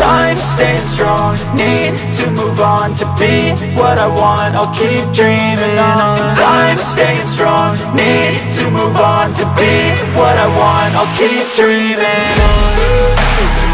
I'm staying strong, need to move on to be what I want. I'll keep dreaming on. I'm staying strong, need to move on to be what I want. I'll keep dreaming on.